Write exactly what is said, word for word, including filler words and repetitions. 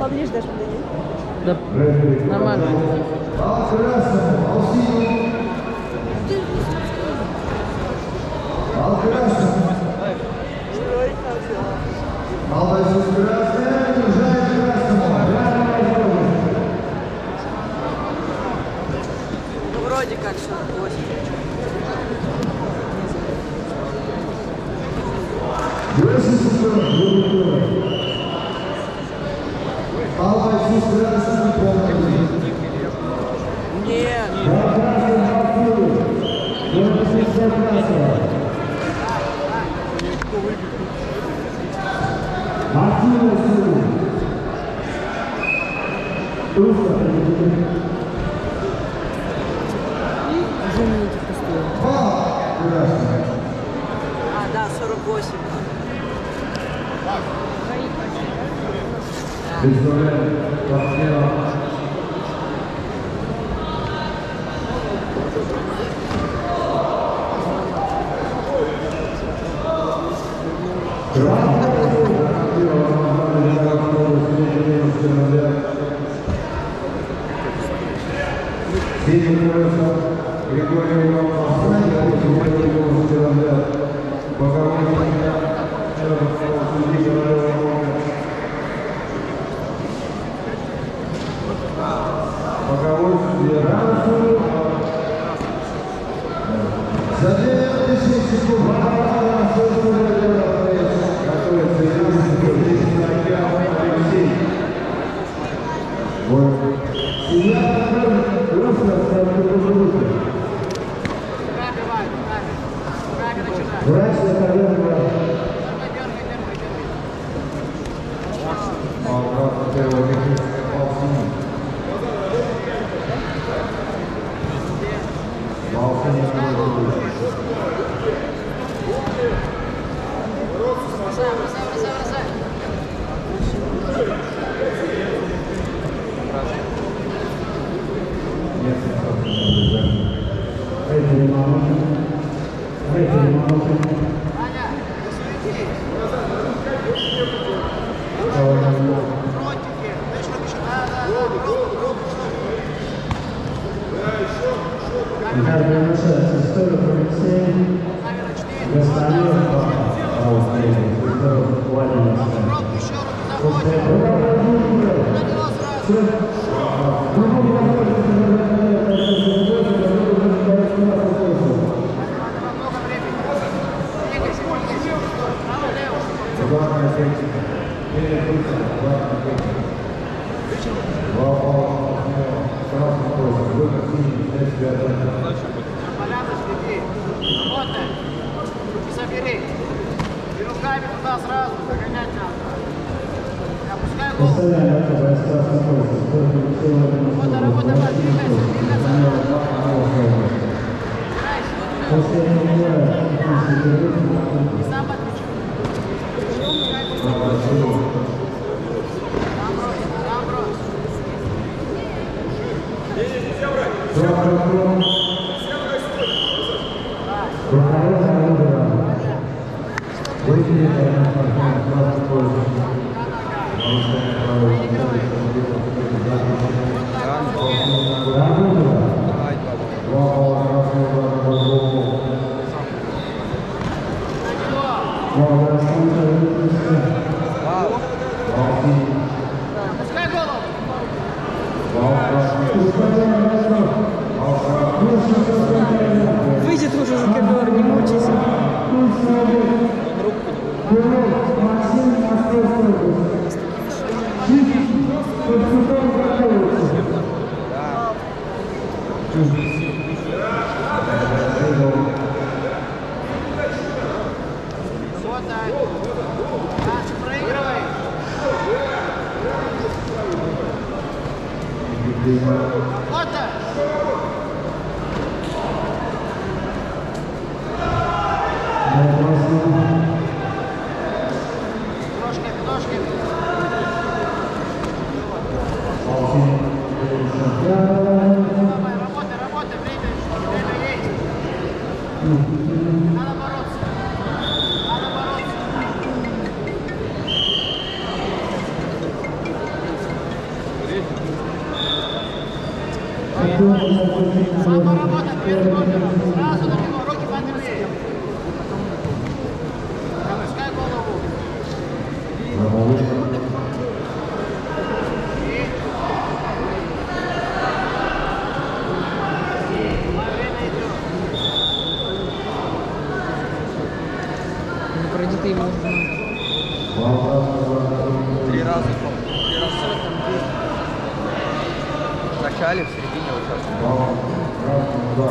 Поближе даже подойди. Да, нормально. Алхарасса, Алсина. Алхарасса. Что это там? Алхарасса, красная, уже красная. Ну, вроде как все удалось. А, да, сорок восемь. Представляем партнера. Надо бороться. Надо бороться. Саморабота вверх ногами, сразу на него, руки поднимите. Опускай голову. Ну, пройди ты его. Три раза. Три раза. В начале, в середине, вот сейчас. Да,